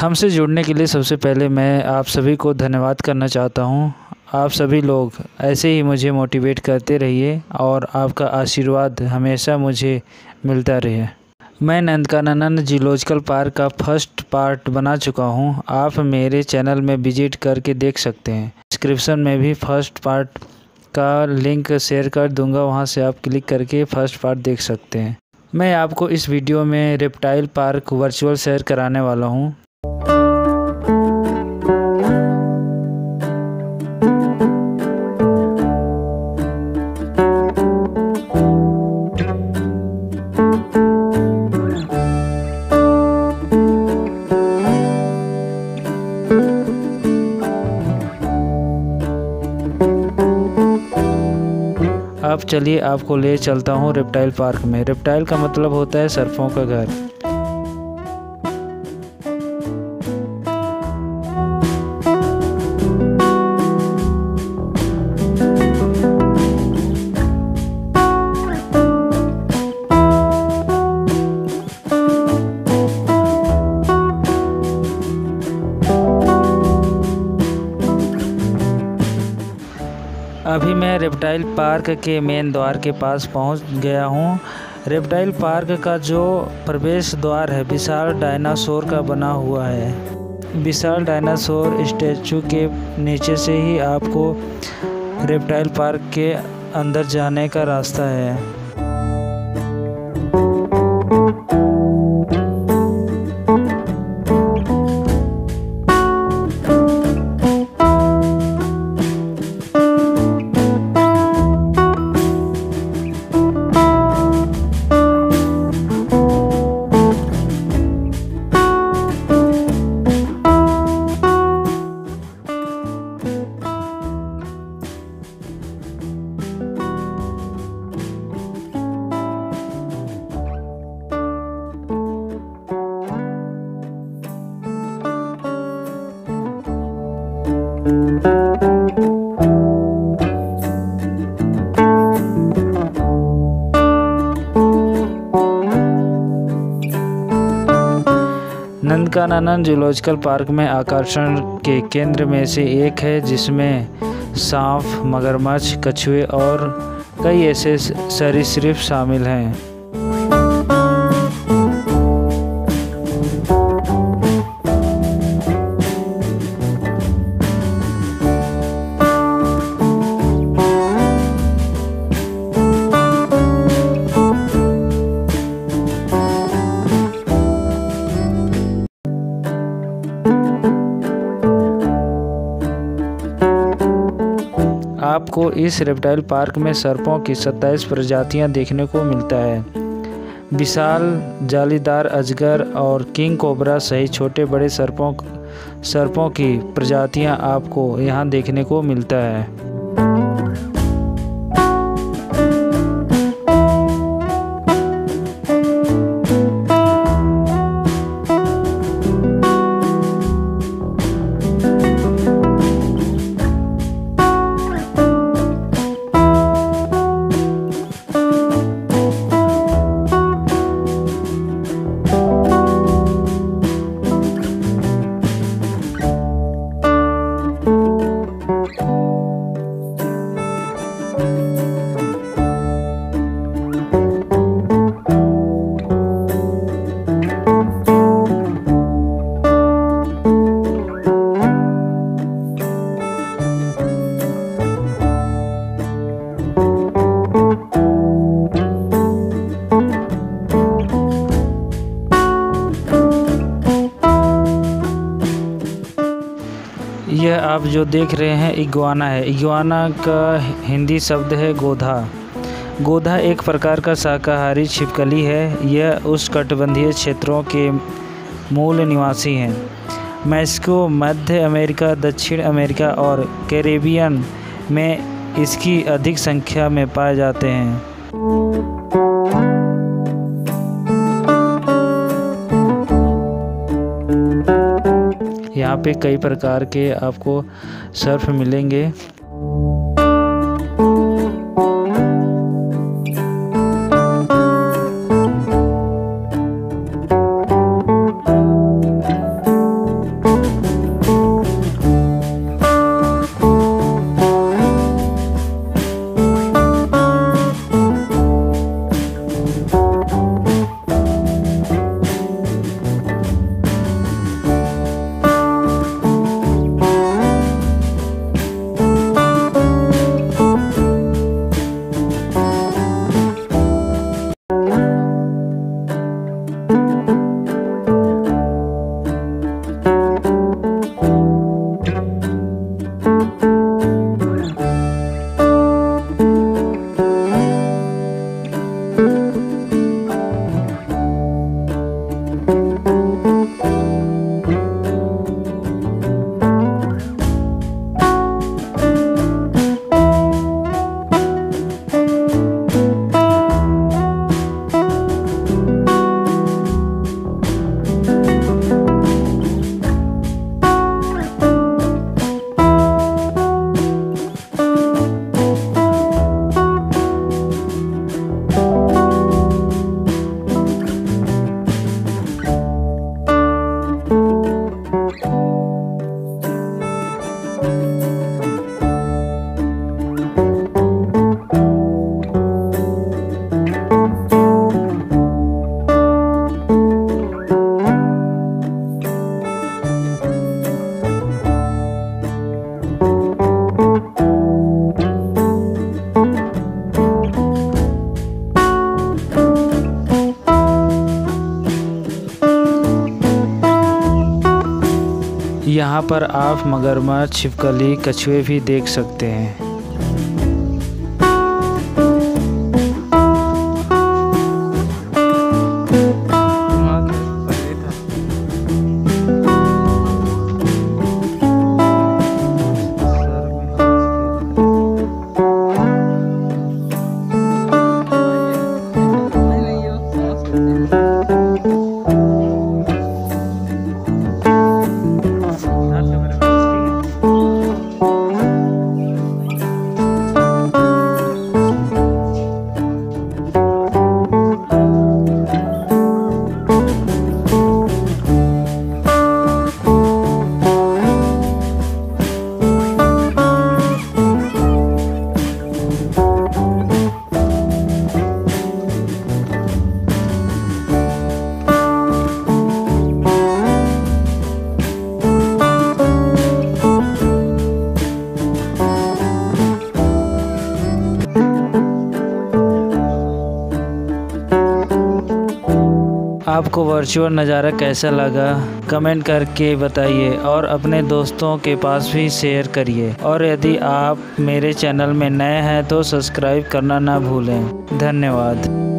हमसे जुड़ने के लिए सबसे पहले मैं आप सभी को धन्यवाद करना चाहता हूं। आप सभी लोग ऐसे ही मुझे मोटिवेट करते रहिए और आपका आशीर्वाद हमेशा मुझे मिलता रहे। मैं नंदनकानन जियोलॉजिकल पार्क का फर्स्ट पार्ट बना चुका हूं। आप मेरे चैनल में विजिट करके देख सकते हैं। डिस्क्रिप्शन में भी फर्स्ट पार्ट का लिंक शेयर कर दूंगा, वहां से आप क्लिक करके फर्स्ट पार्ट देख सकते हैं। मैं आपको इस वीडियो में रेप्टाइल पार्क वर्चुअल सैर कराने वाला हूँ। अब चलिए आपको ले चलता हूँ रेप्टाइल पार्क में। रेप्टाइल का मतलब होता है सर्पों का घर। अभी मैं रेप्टाइल पार्क के मेन द्वार के पास पहुंच गया हूं। रेप्टाइल पार्क का जो प्रवेश द्वार है विशाल डायनासोर का बना हुआ है। विशाल डायनासोर स्टैचू के नीचे से ही आपको रेप्टाइल पार्क के अंदर जाने का रास्ता है। नंदनकानन जूलॉजिकल पार्क में आकर्षण के केंद्र में से एक है, जिसमें सांप, मगरमच्छ, कछुए और कई ऐसे सरीसृप शामिल हैं। आपको इस रेप्टाइल पार्क में सर्पों की 27 प्रजातियां देखने को मिलता है। विशाल, जालीदार अजगर और किंग कोबरा सहित छोटे बड़े सर्पों की प्रजातियां आपको यहां देखने को मिलता है। यह आप जो देख रहे हैं इगुआना है। इगुआना का हिंदी शब्द है गोधा। गोधा एक प्रकार का शाकाहारी छिपकली है। यह उस कटिबंधीय क्षेत्रों के मूल निवासी हैं। मैक्सिको, मध्य अमेरिका, दक्षिण अमेरिका और कैरेबियन में इसकी अधिक संख्या में पाए जाते हैं। यहाँ पे कई प्रकार के आपको सर्फ मिलेंगे। यहाँ पर आप मगरमच्छ, छिपकली, कछुए भी देख सकते हैं। आपको वर्चुअल नज़ारा कैसा लगा कमेंट करके बताइए और अपने दोस्तों के पास भी शेयर करिए। और यदि आप मेरे चैनल में नए हैं तो सब्सक्राइब करना ना भूलें। धन्यवाद।